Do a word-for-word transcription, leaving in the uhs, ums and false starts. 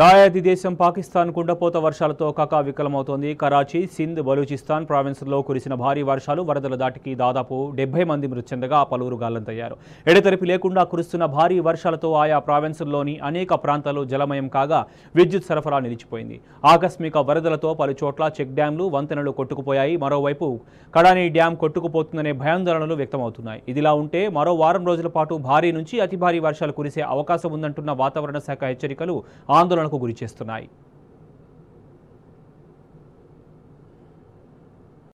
దాయాది దేశం పాకిస్తాన్ కుండపోత వర్షాలతో కకావికలమవుతోంది। కరాచీ, సింధ్, బలూచిస్తాన్ ప్రావిన్స్‌లో కురిసిన భారీ వర్షాలు వరదల దాటికి దాదాపు డెబ్బై మంది మృతి చెందగా పలువురు గాలంతయ్యారు। ఎడతెరిపి లేకుండా కురుస్తున్న భారీ వర్షాలతో ఆయా ప్రావిన్స్‌లోని అనేక ప్రాంతాలు జలమయం కాగా విద్యుత్ సరఫరా నిలిచిపోయింది। ఆకస్మిక వరదలతో పలు చోట్ల చెక్ డ్యామ్లు, వంతెనలు కొట్టుకుపోయాయి। మరోవైపు కడాని డ్యామ్ కొట్టుకుపోతుందనే భయాందోళనలు వ్యక్తమవుతున్నాయి। ఇదిలా ఉంటే మరో వారం రోజుల పాటు భారీ నుంచి అతి భారీ వర్షాలు కురిసే అవకాశం ఉందంటున్న వాతావరణ శాఖ హెచ్చరికలు ఆందోళన को गुरी चेस्तुन्नाई।